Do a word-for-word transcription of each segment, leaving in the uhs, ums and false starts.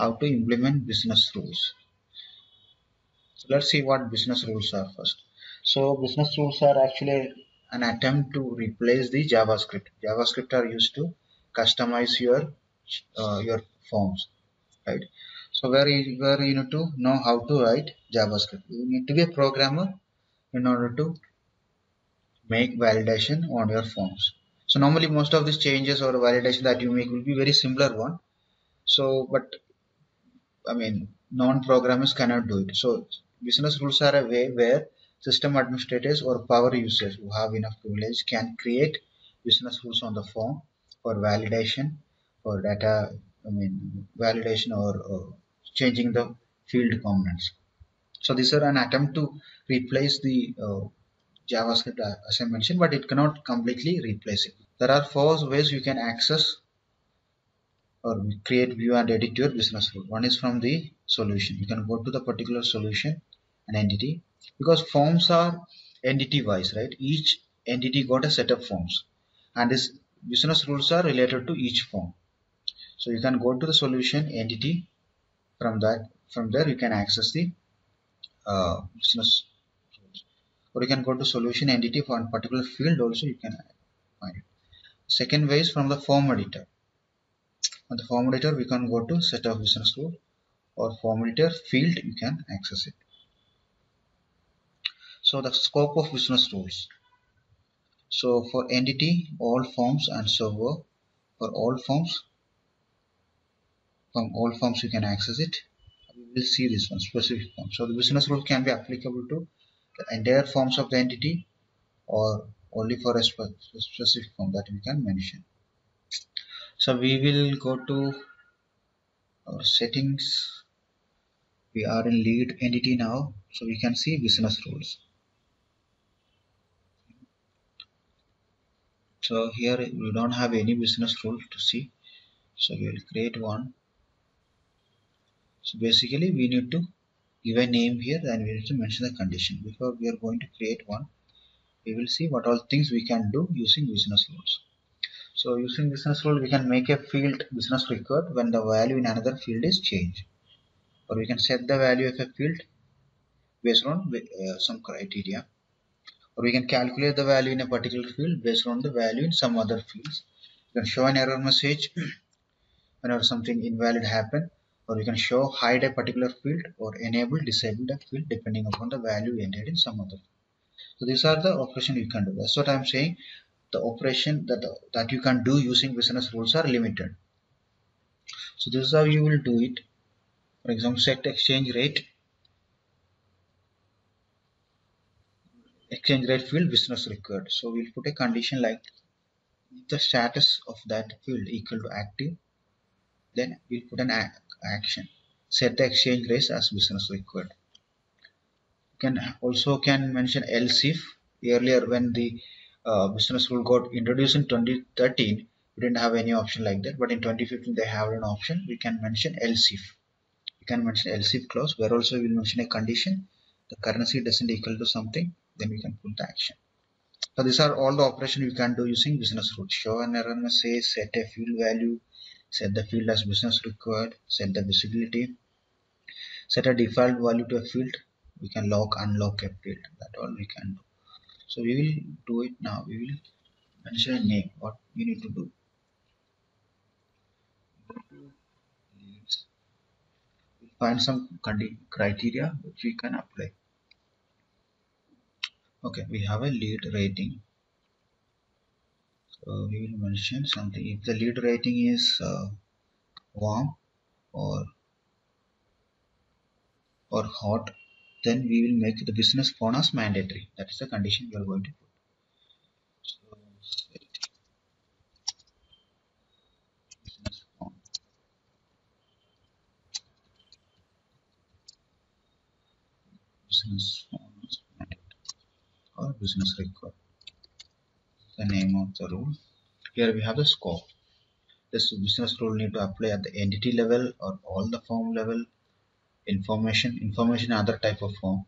how to implement business rules. So let's see what business rules are first. So business rules are actually an attempt to replace the JavaScript. JavaScript are used to customize your uh, your forms, right? So where you, where you need to know how to write JavaScript. You need to be a programmer in order to make validation on your forms. So normally most of these changes or validation that you make will be very similar one. So but I mean non-programmers cannot do it. So business rules are a way where system administrators or power users who have enough privilege can create business rules on the form for validation or data, I mean validation or, or changing the field components. So these are an attempt to replace the uh, JavaScript as I mentioned, but it cannot completely replace it. There are four ways you can access or create, view and edit your business rule. One is from the solution. You can go to the particular solution and entity, because forms are entity wise, right? Each entity got a set of forms and this business rules are related to each form. So you can go to the solution entity, from that from there you can access the uh, business rules, or you can go to solution entity for a particular field also you can find it. Second way is from the form editor. On the form editor we can go to set of business rule or form editor field, you can access it. So the scope of business rules. So for entity, all forms and server, for all forms, from all forms you can access it. We will see this one, specific form. So the business rule can be applicable to the entire forms of the entity or only for a specific form that we can mention. So we will go to our settings. We are in lead entity now, so we can see business rules. So here we don't have any business rule to see, so we will create one. So basically we need to give a name here and we need to mention the condition. Before we are going to create one, we will see what all things we can do using business rules. So using business rule we can make a field business record when the value in another field is changed, or we can set the value of a field based on uh, some criteria, or we can calculate the value in a particular field based on the value in some other fields. You can show an error message whenever something invalid happened, or you can show hide a particular field or enable disable a field depending upon the value entered in some other field. So these are the operations you can do. That's what I'm saying. The operation that, that you can do using business rules are limited. So this is how you will do it. For example, set exchange rate. Exchange rate field business record. So we'll put a condition like the status of that field equal to active, then we'll put an action, set the exchange rate as business record. You can also can mention else if. Earlier when the uh, business rule got introduced in twenty thirteen, we didn't have any option like that, but in twenty fifteen they have an option. We can mention else if. You can mention else if clause where also we will mention a condition, the currency doesn't equal to something, then we can put the action. So these are all the operations you can do using business rules. Show an error message, set a field value, set the field as business required, set the visibility, set a default value to a field. We can lock, unlock a field. That all we can do. So we will do it now. We will mention a name. What we need to do. We'll find some criteria which we can apply. Okay, we have a lead rating, so we will mention something. If the lead rating is uh, warm or or hot, then we will make the business phone as mandatory. That is the condition we are going to put. So set business phone. Business phone. Or business record, the name of the rule. Here we have the scope. This business rule need to apply at the entity level or all the form level, information, information other type of form,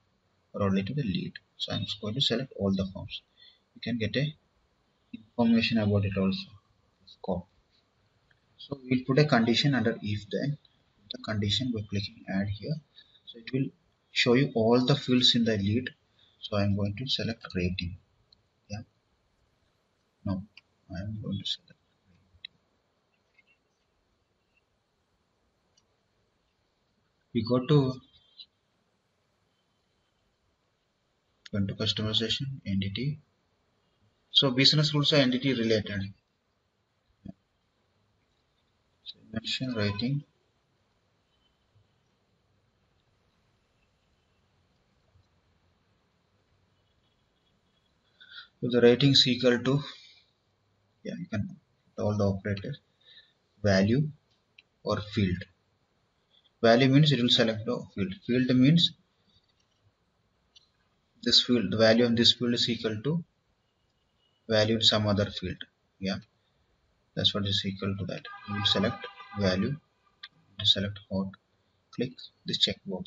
or only to the lead. So I'm just going to select all the forms. You can get a information about it also, scope. So we'll put a condition under if then. the condition by clicking add here. So it will show you all the fields in the lead. So I am going to select rating. Yeah. No, I am going to select rating. We go to go to customization, entity. So business rules are entity related. So mention rating. So the rating is equal to, yeah, you can put all the operators, value or field. Value means it will select the field. Field means this field, the value of this field is equal to value in some other field. Yeah, that's what is equal to that. You will select value, select hot, click this checkbox.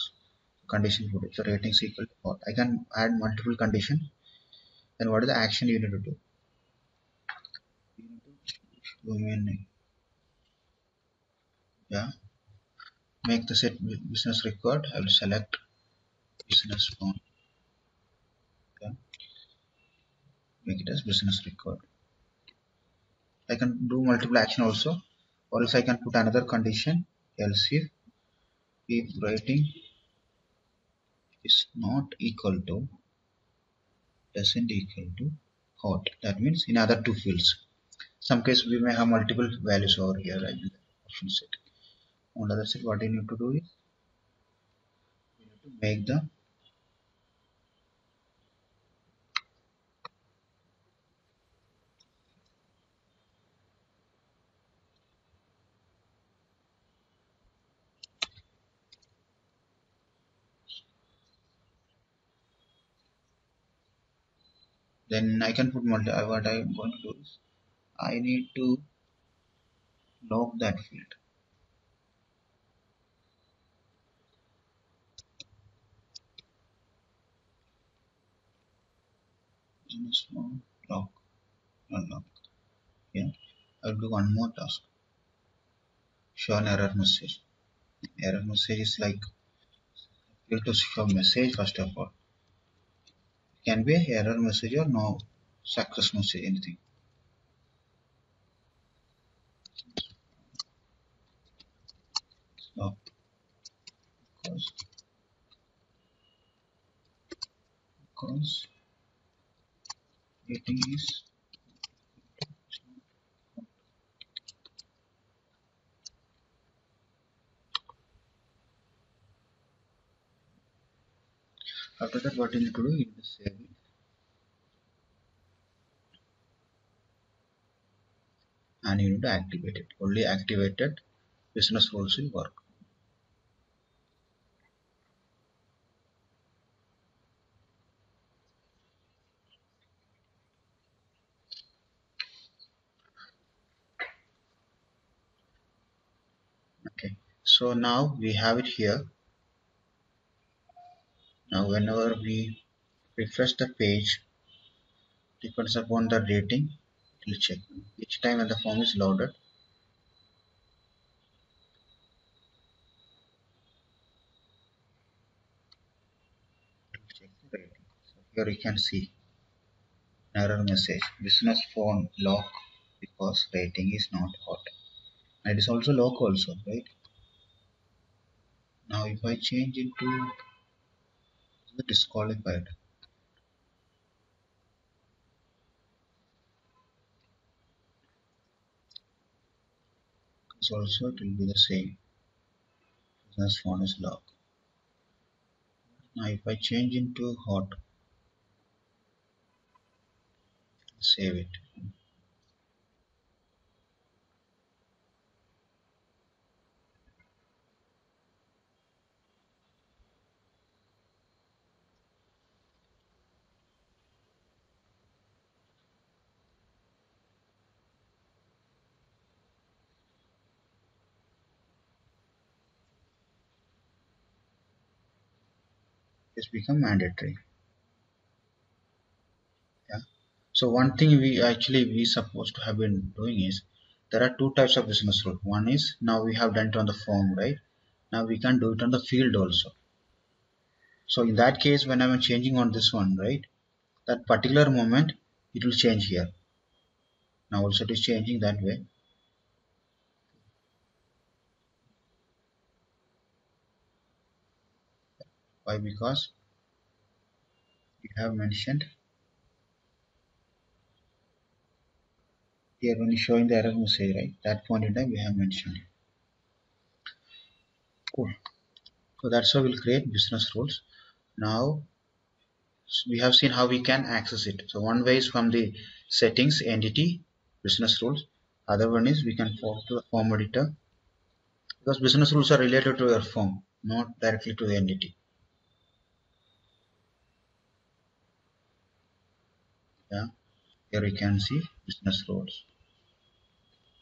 Condition put it. So rating is equal to hot. I can add multiple condition. Then what is the action you need to do? You need to zoom in. Yeah. Make the set business record. I will select business phone. Yeah. Make it as business record. I can do multiple action also, or else I can put another condition, else if if rating is not equal to, doesn't equal to hot, that means in other two fields. Some case we may have multiple values over here. I will option set. On the other side, what you need to do is you need to make the then I can put multi. What I am going to do is I need to lock that field. Lock, unlock. Yeah, I will do one more task. Show an error message. Error message is like you have to show message first of all. Can be an error message or no success message, anything. So, because, because rating is after that, what you need to do, you need to save it. And you need to activate it. Only activated business rules will work. Okay, so now we have it here. Now whenever we refresh the page, depends upon the rating, it will check. Each time when the form is loaded, it will check the rating. So here you can see an error message, business phone lock because rating is not hot. And it is also lock also, right? Now if I change it to disqualified, because also it will be the same. Business phone is locked. Now if I change into hot, save it. It's become mandatory. Yeah. So one thing we actually we supposed to have been doing is there are two types of business rule. One is now we have done it on the form, right? Now we can do it on the field also. So in that case, when I am changing on this one, right, that particular moment it will change here. Now also it is changing that way. Why? Because we have mentioned here when you showing the error message, right, that point in time we have mentioned. Cool. So that's how we'll create business rules. Now we have seen how we can access it. So one way is from the settings, entity, business rules. Other one is we can form to the form editor, because business rules are related to your form, not directly to the entity. Yeah, here we can see business rules.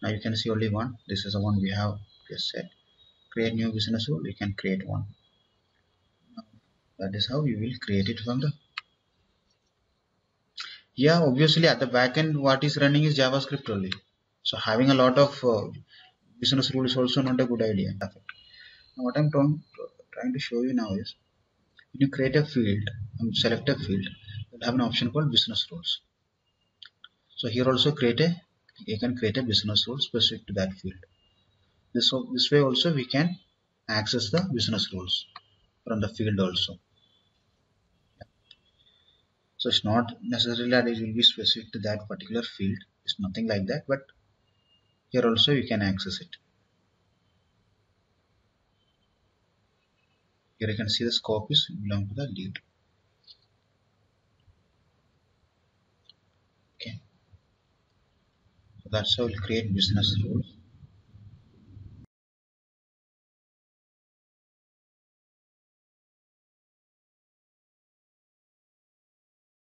Now you can see only one. This is the one we have just set. Create new business rule. We can create one. That is how we will create it from the. Yeah, obviously at the backend what is running is JavaScript only. So having a lot of uh, business rule is also not a good idea. Now what I'm trying to show you now is, when you create a field and select a field, you'll have an option called business rules. So here also create a, you can create a business rule specific to that field. This, this way also we can access the business rules from the field also. So it's not necessarily that it will be specific to that particular field. It's nothing like that, but here also you can access it. Here you can see the scope is belong to the lead. Okay. So that's how we'll create business rules.